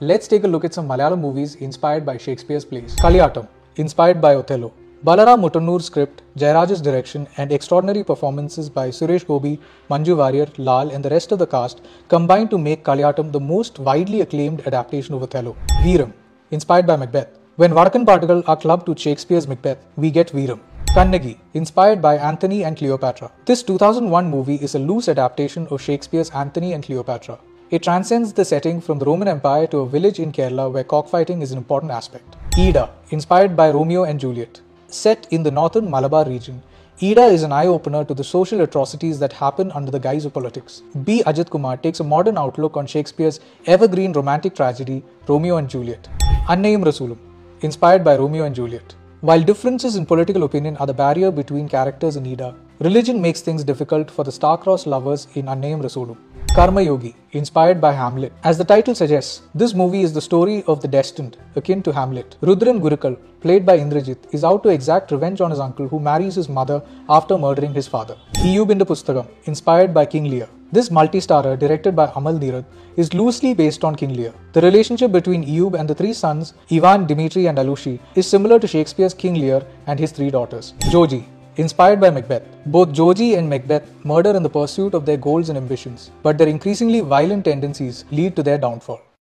Let's take a look at some Malayalam movies inspired by Shakespeare's plays. Kaliyattam, inspired by Othello. Balara Mutunur's script, Jairaj's direction and extraordinary performances by Suresh Gobi, Manju Varier, Lal and the rest of the cast combined to make Kaliyattam the most widely acclaimed adaptation of Othello. Veeram, inspired by Macbeth. When Varkan Particle are clubbed to Shakespeare's Macbeth, we get Veeram. Kannagi, inspired by Anthony and Cleopatra. This 2001 movie is a loose adaptation of Shakespeare's Anthony and Cleopatra. It transcends the setting from the Roman Empire to a village in Kerala where cockfighting is an important aspect. Ida, inspired by Romeo and Juliet. Set in the northern Malabar region, Ida is an eye-opener to the social atrocities that happen under the guise of politics. B. Ajit Kumar takes a modern outlook on Shakespeare's evergreen romantic tragedy, Romeo and Juliet. Unnaim Rasulum, inspired by Romeo and Juliet. While differences in political opinion are the barrier between characters in Ida, religion makes things difficult for the star-crossed lovers in Unnaim Rasulum. Karma Yogi, inspired by Hamlet. As the title suggests, this movie is the story of the destined, akin to Hamlet. Rudran Gurukal, played by Indrajit, is out to exact revenge on his uncle who marries his mother after murdering his father. Eub in the Pustagam, inspired by King Lear. This multi-starrer, directed by Amal Neerad, is loosely based on King Lear. The relationship between Eub and the three sons, Ivan, Dimitri and Alushi, is similar to Shakespeare's King Lear and his three daughters. Joji, inspired by Macbeth. Both Joji and Macbeth murder in the pursuit of their goals and ambitions, but their increasingly violent tendencies lead to their downfall.